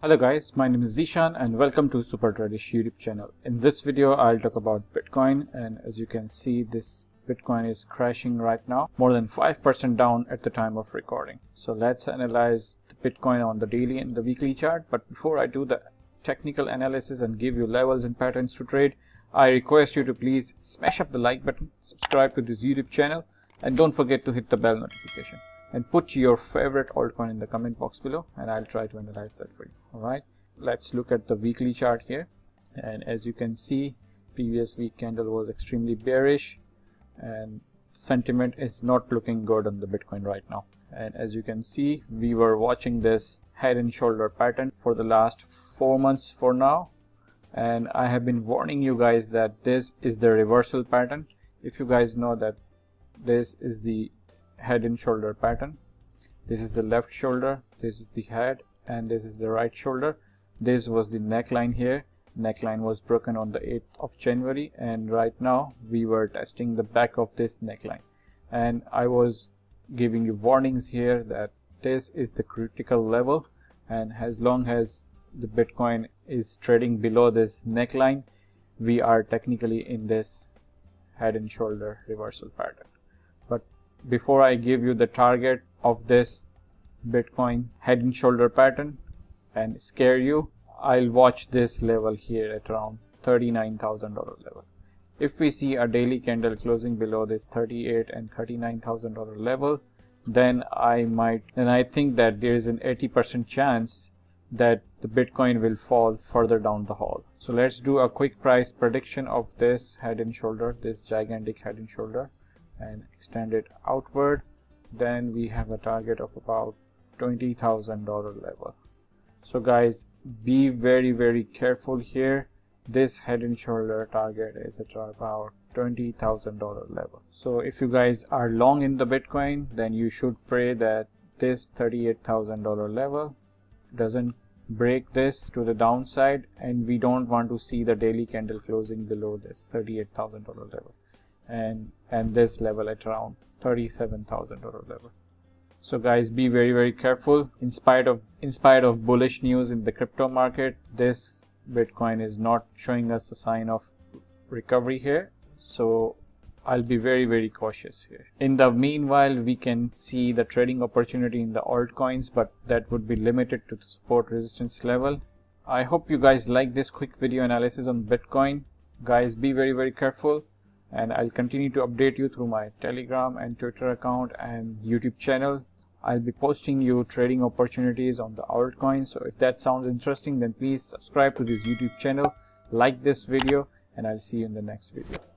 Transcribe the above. Hello guys, my name is Zeeshan and welcome to Super Tradeish YouTube channel. In this video, I'll talk about Bitcoin, and as you can see, this Bitcoin is crashing right now, more than 5% down at the time of recording. So let's analyze the Bitcoin on the daily and the weekly chart. But before I do the technical analysis and give you levels and patterns to trade, I request you to please smash up the like button, subscribe to this YouTube channel, and don't forget to hit the bell notification. And put your favorite altcoin in the comment box below, and I'll try to analyze that for you. Alright, let's look at the weekly chart here, and as you can see, previous week candle was extremely bearish and sentiment is not looking good on the Bitcoin right now. And as you can see, we were watching this head and shoulder pattern for the last 4 months for now, and I have been warning you guys that this is the reversal pattern. If you guys know that this is the head and shoulder pattern, this is the left shoulder, this is the head, and this is the right shoulder. This was the neckline here. Neckline was broken on the 8th of January, and right now we were testing the back of this neckline, and I was giving you warnings here that this is the critical level, and as long as the Bitcoin is trading below this neckline, we are technically in this head and shoulder reversal pattern. But before I give you the target of this Bitcoin head and shoulder pattern and scare you, I'll watch this level here at around $39,000 level. If we see a daily candle closing below this $38,000 and $39,000 level, then I think that there is an 80% chance that the Bitcoin will fall further down the hall. So let's do a quick price prediction of this head and shoulder, this gigantic head and shoulder, and extend it outward. Then we have a target of about $20,000 level. So guys, be very, very careful here. This head and shoulder target is at about $20,000 level. So if you guys are long in the Bitcoin, then you should pray that this $38,000 level doesn't break this to the downside, and we don't want to see the daily candle closing below this $38,000 level and this level at around $37,000 level. So guys, be very, very careful. In spite of bullish news in the crypto market, this Bitcoin is not showing us a sign of recovery here, so I'll be very, very cautious here. In the meanwhile, we can see the trading opportunity in the altcoins, but that would be limited to the support resistance level. I hope you guys like this quick video analysis on Bitcoin. Guys, be very, very careful, and I'll continue to update you through my Telegram and Twitter account and YouTube channel. I'll be posting you trading opportunities on the altcoins. So if that sounds interesting, then please subscribe to this YouTube channel, like this video, and I'll see you in the next video.